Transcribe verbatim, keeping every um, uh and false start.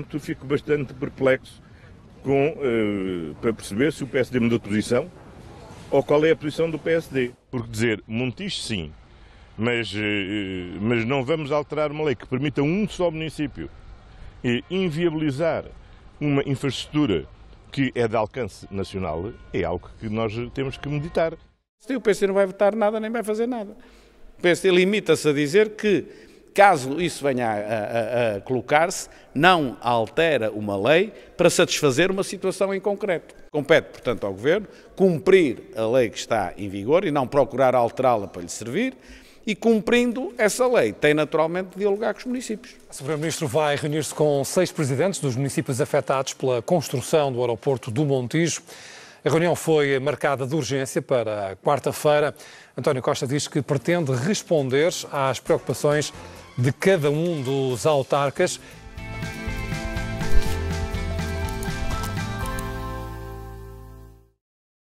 portanto, fico bastante perplexo com, uh, para perceber se o P S D mudou de posição ou qual é a posição do P S D. Porque dizer, Montijo sim, mas, uh, mas não vamos alterar uma lei que permita um só município e inviabilizar uma infraestrutura que é de alcance nacional, é algo que nós temos que meditar. O P S D não vai votar nada, nem vai fazer nada. O P S D limita-se a dizer que, caso isso venha a, a, a colocar-se, não altera uma lei para satisfazer uma situação em concreto. Compete, portanto, ao Governo cumprir a lei que está em vigor e não procurar alterá-la para lhe servir, e cumprindo essa lei, tem naturalmente de dialogar com os municípios. O Primeiro-Ministro vai reunir-se com seis presidentes dos municípios afetados pela construção do aeroporto do Montijo. A reunião foi marcada de urgência para quarta-feira. António Costa diz que pretende responder às preocupações de cada um dos autarcas.